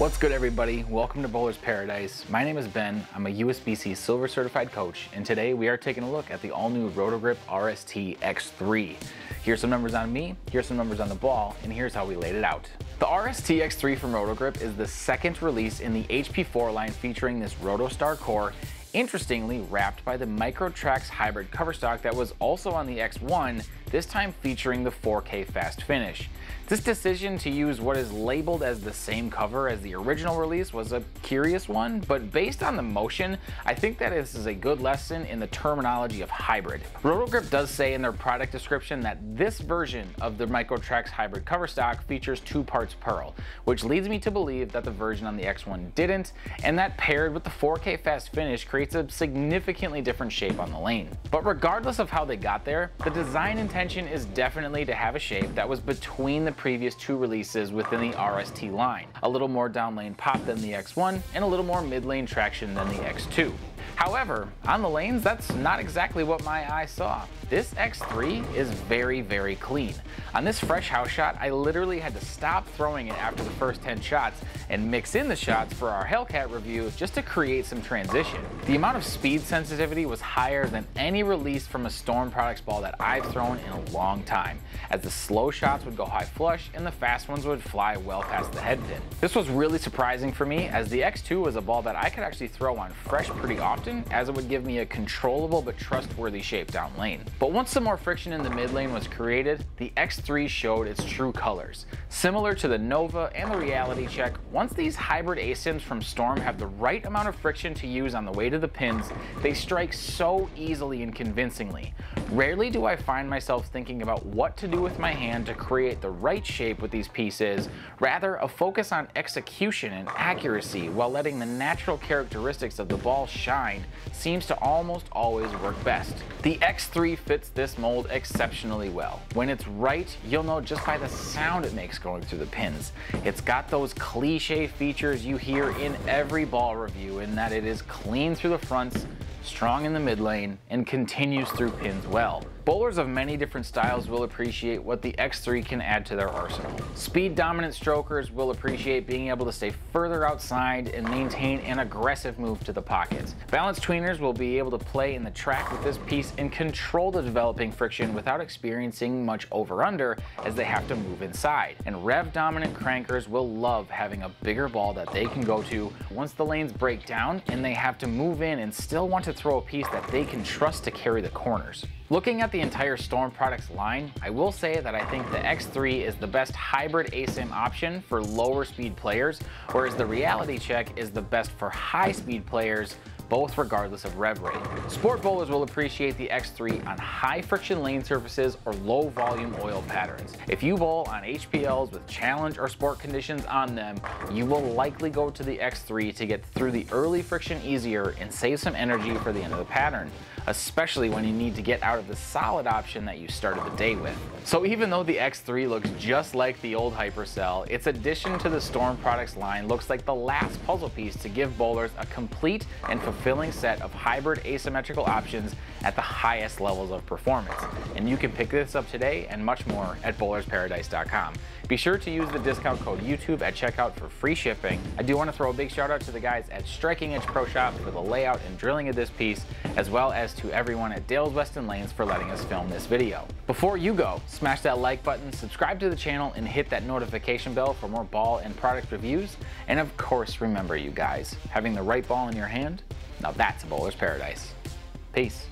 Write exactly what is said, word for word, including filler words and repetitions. What's good, everybody? Welcome to Bowler's Paradise. My name is Ben. I'm a U S B C Silver Certified Coach, and today we are taking a look at the all-new Roto Grip R S T X three. Here's some numbers on me, here's some numbers on the ball, and here's how we laid it out. The R S T X three from Roto Grip is the second release in the H P four line featuring this Roto-Star Core, interestingly wrapped by the MicroTrax Hybrid Coverstock that was also on the X one, this time featuring the four K Fast Finish. This decision to use what is labeled as the same cover as the original release was a curious one, but based on the motion, I think that this is a good lesson in the terminology of hybrid. Roto Grip does say in their product description that this version of the MicroTrax Hybrid Coverstock features two parts pearl, which leads me to believe that the version on the X one didn't, and that paired with the four K Fast Finish creates a significantly different shape on the lane. But regardless of how they got there, the design intention is definitely to have a shape that was between the previous two releases within the R S T line. A little more down lane pop than the X one, and a little more mid lane traction than the X two. However, on the lanes, that's not exactly what my eye saw. This X three is very, very clean. On this fresh house shot, I literally had to stop throwing it after the first ten shots and mix in the shots for our Hellcat review just to create some transition. The amount of speed sensitivity was higher than any release from a Storm Products ball that I've thrown in a long time, as the slow shots would go high flush and the fast ones would fly well past the head pin. This was really surprising for me, as the X two was a ball that I could actually throw on fresh pretty often, as it would give me a controllable but trustworthy shape down lane. But once some more friction in the mid lane was created, the X three showed its true colors. Similar to the Nova and the Reality Check, once these hybrid A sims from Storm have the right amount of friction to use on the way to the pins, they strike so easily and convincingly. Rarely do I find myself thinking about what to do with my hand to create the right shape with these pieces, rather a focus on execution and accuracy while letting the natural characteristics of the ball shine seems to almost always work best. The X three fits this mold exceptionally well. When it's right, you'll know just by the sound it makes going through the pins. It's got those cliche features you hear in every ball review, in that it is clean through the fronts, strong in the mid lane, and continues through pins well. Bowlers of many different styles will appreciate what the X three can add to their arsenal. Speed dominant strokers will appreciate being able to stay further outside and maintain an aggressive move to the pocket. Balanced tweeners will be able to play in the track with this piece and control the developing friction without experiencing much over-under, as they have to move inside. And rev dominant crankers will love having a bigger ball that they can go to once the lanes break down and they have to move in and still want to throw a piece that they can trust to carry the corners. Looking at the entire Storm Products line, I will say that I think the X three is the best hybrid A sim option for lower speed players, whereas the Reality Check is the best for high speed players, both regardless of rev rate. Sport bowlers will appreciate the X three on high friction lane surfaces or low volume oil patterns. If you bowl on H P Ls with challenge or sport conditions on them, you will likely go to the X three to get through the early friction easier and save some energy for the end of the pattern, especially when you need to get out of the solid option that you started the day with. So even though the X three looks just like the old Hypercell, its addition to the Storm Products line looks like the last puzzle piece to give bowlers a complete and fulfilling set of hybrid asymmetrical options at the highest levels of performance. And you can pick this up today and much more at bowlers paradise dot com. Be sure to use the discount code YouTube at checkout for free shipping. I do want to throw a big shout out to the guys at Striking Edge Pro Shop for the layout and drilling of this piece, as well as to everyone at Dale's Weston Lanes for letting us film this video. Before you go, smash that like button, subscribe to the channel, and hit that notification bell for more ball and product reviews. And of course, remember, you guys, having the right ball in your hand, now that's a bowler's paradise. Peace.